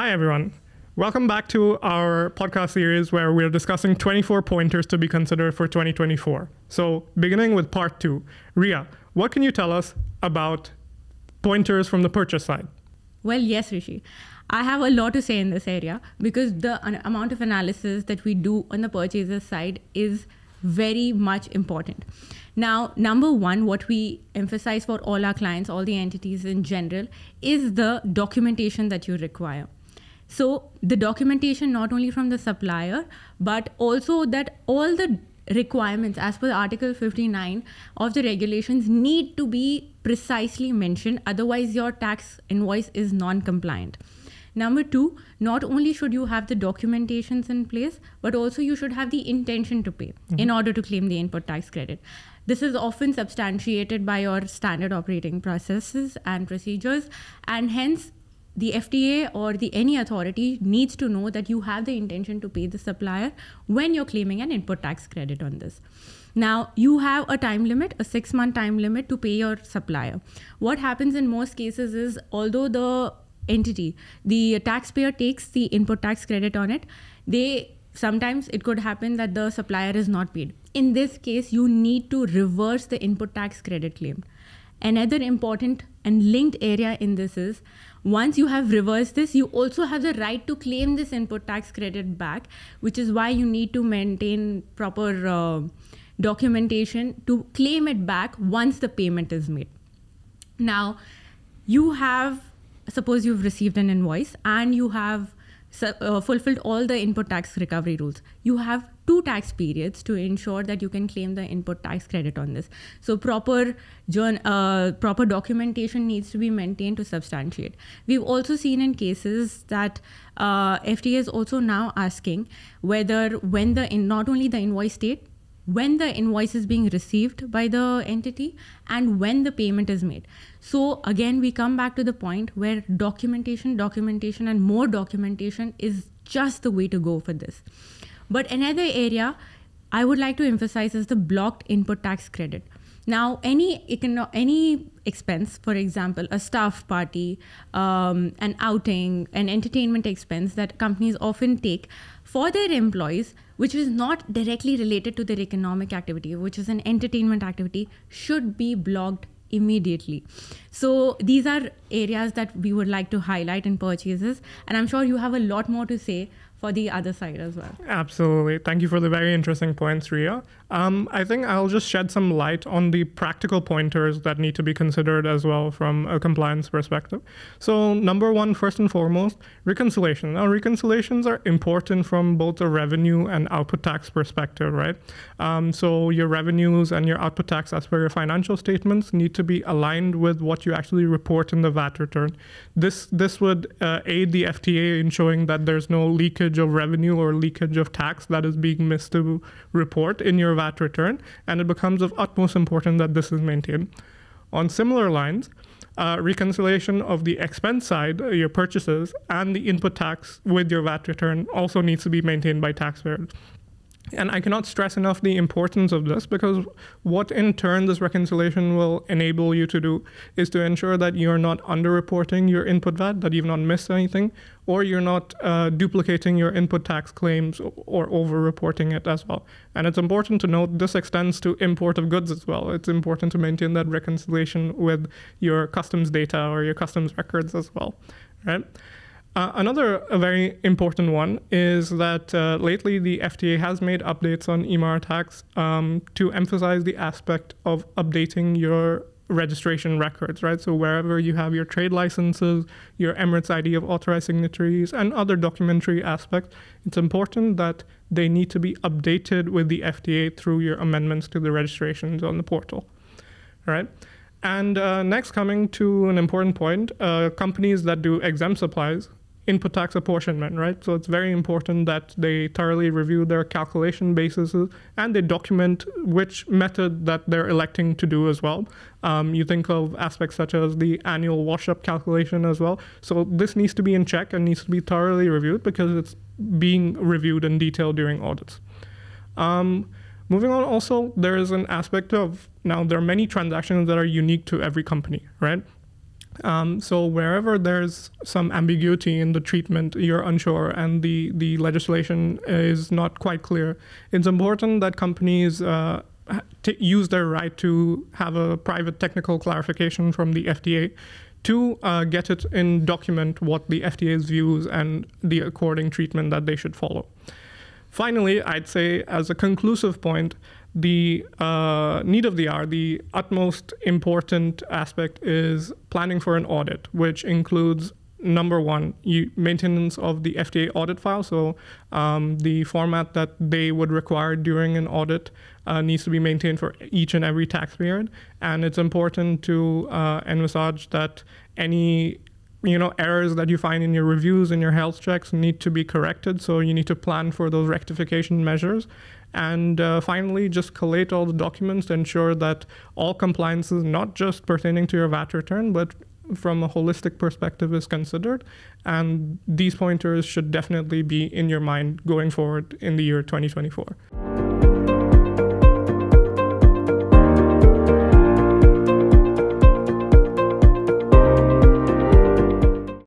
Hi, everyone. Welcome back to our podcast series where we're discussing 24 pointers to be considered for 2024. So beginning with part 2, Ria, what can you tell us about pointers from the purchase side? Well, yes, Rishi. I have a lot to say in this area because the amount of analysis that we do on the purchaser side is very much important. Now, number one, what we emphasize for all our clients, all the entities in general, is the documentation that you require. So the documentation not only from the supplier, but also that all the requirements as per Article 59 of the regulations need to be precisely mentioned. Otherwise, your tax invoice is non-compliant. Number two, not only should you have the documentations in place, but also you should have the intention to pay in order to claim the input tax credit. This is often substantiated by your standard operating processes and procedures, and hence the FTA or any authority needs to know that you have the intention to pay the supplier when you're claiming an input tax credit on this. Now, you have a time limit, a 6-month time limit to pay your supplier. What happens in most cases is, although the taxpayer takes the input tax credit on it, sometimes it could happen that the supplier is not paid. In this case, you need to reverse the input tax credit claim. Another important and linked area in this is, once you have reversed this, you also have the right to claim this input tax credit back, which is why you need to maintain proper documentation to claim it back once the payment is made. Now, suppose you've received an invoice and you have fulfilled all the input tax recovery rules. You have 2 tax periods to ensure that you can claim the input tax credit on this. So proper documentation needs to be maintained to substantiate. We've also seen in cases that FTA is also now asking whether not only the invoice date, when the invoice is being received by the entity and when the payment is made. So again, we come back to the point where documentation and more documentation is just the way to go for this. But another area I would like to emphasize is the blocked input tax credit. Now, any expense, for example, a staff party, an outing, an entertainment expense that companies often take for their employees, which is not directly related to their economic activity, which is an entertainment activity, should be blocked immediately. So these are areas that we would like to highlight in purchases. And I'm sure you have a lot more to say for the other side as well. Absolutely. Thank you for the very interesting points, Ria. I think I'll just shed some light on the practical pointers that need to be considered as well from a compliance perspective. So number one, first and foremost, reconciliation. Now, reconciliations are important from both a revenue and output tax perspective, right? So your revenues and your output tax as per your financial statements need to be aligned with what you actually report in the VAT return. This would aid the FTA in showing that there's no leakage of revenue or leakage of tax that is being missed to report in your VAT return, and it becomes of utmost importance that this is maintained. On similar lines, reconciliation of the expense side, your purchases, and the input tax with your VAT return also needs to be maintained by taxpayers. And I cannot stress enough the importance of this, because what in turn this reconciliation will enable you to do is to ensure that you're not underreporting your input VAT, that you've not missed anything, or you're not duplicating your input tax claims or overreporting it as well. And it's important to note this extends to import of goods as well. It's important to maintain that reconciliation with your customs data or your customs records as well, right? Another very important one is that lately the FTA has made updates on EMR tax to emphasize the aspect of updating your registration records, right? So wherever you have your trade licenses, your Emirates ID of authorized signatories, and other documentary aspects, it's important that they need to be updated with the FTA through your amendments to the registrations on the portal, all right? And next, coming to an important point, companies that do exempt supplies, input tax apportionment, right? So it's very important that they thoroughly review their calculation bases and they document which method that they're electing to do as well. You think of aspects such as the annual wash-up calculation as well. So this needs to be in check and needs to be thoroughly reviewed because it's being reviewed in detail during audits. Moving on, also, there is an aspect of, now there are many transactions that are unique to every company, right? So wherever there's some ambiguity in the treatment, you're unsure, and the legislation is not quite clear, it's important that companies use their right to have a private technical clarification from the FDA to get it in document what the FTA's views and the according treatment that they should follow. Finally, I'd say as a conclusive point, the need of the hour, the utmost important aspect is planning for an audit, which includes number 1, maintenance of the FTA audit file. So the format that they would require during an audit needs to be maintained for each and every tax period. And it's important to envisage that any errors that you find in your reviews and your health checks need to be corrected. So you need to plan for those rectification measures. And finally, just collate all the documents to ensure that all compliances, not just pertaining to your VAT return, but from a holistic perspective, is considered. And these pointers should definitely be in your mind going forward in the year 2024.